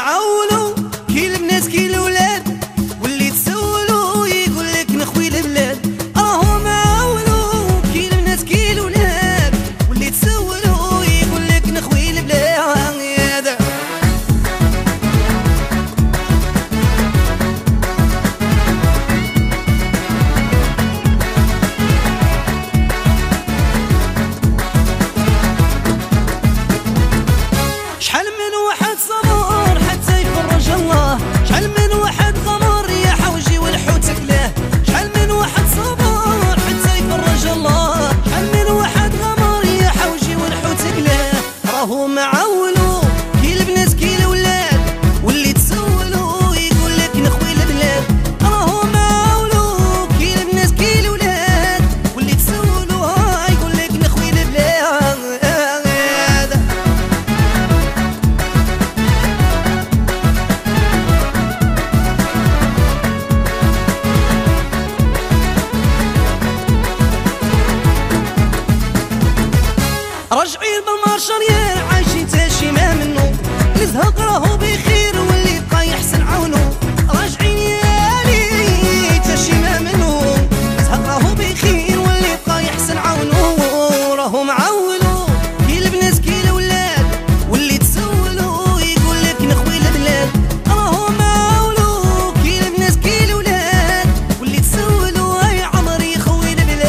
معولو كي البنات كي الولاد واللي تسولو يقول لك نخوي البلاد. راهو معولو كي البنات كي الولاد واللي تسولو يقول لك نخوي البلاد. شحال من واحد صبور حتى يفرج الله، شحال من واحد غمر يا حوجي والحوت كلاه، شحال من واحد صبور حتى يفرج الله، شحال من واحد غمر يا حوجي والحوت كلاه. راهو معولو كي البنات كي الولاد واللي تسولو يقول لك نخوي البلاد. راهو معولو كي البنات كي الولاد واللي تسولو يقول لك نخوي البلاد. رجعي بالمرشر يا عايشي تا شي ما منو الزهق راهو بخير واللي بقى يحسن عونو. رجعي يالي تا شي ما منو الزهق راهو بخير واللي بقى يحسن عونو. راهو معولو كي البنات كي الولاد واللي تسولو يقول لك نخوي البلاد. راهو معولو كي البنات كي الولاد واللي تسولو اي عمري خوي البلاد.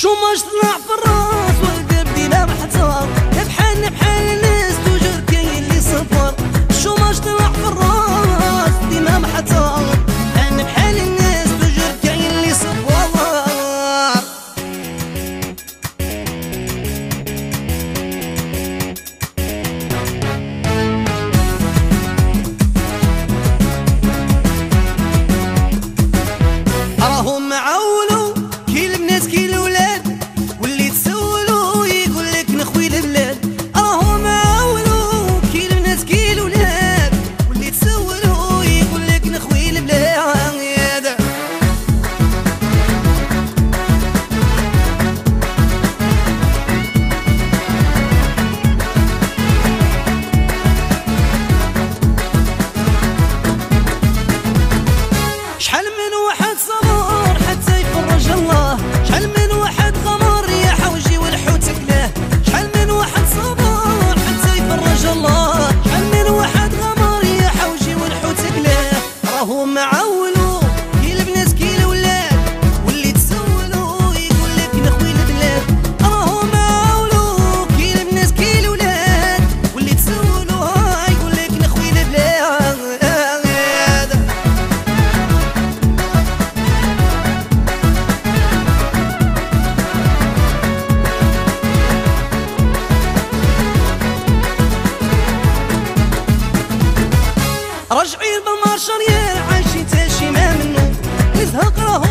شوماش طلع في الراس والقلب ديما محتار، بحالنا بحال الناس توجور كاين اللي صفر. شوماش طلع في الراس ديما محتار، بحالنا بحال الناس توجور كاين اللي صفر. راهو معولو كي البنات كي الولاد رجعي بالمرشر يا عايشي تا شي ما منو الزهق راهو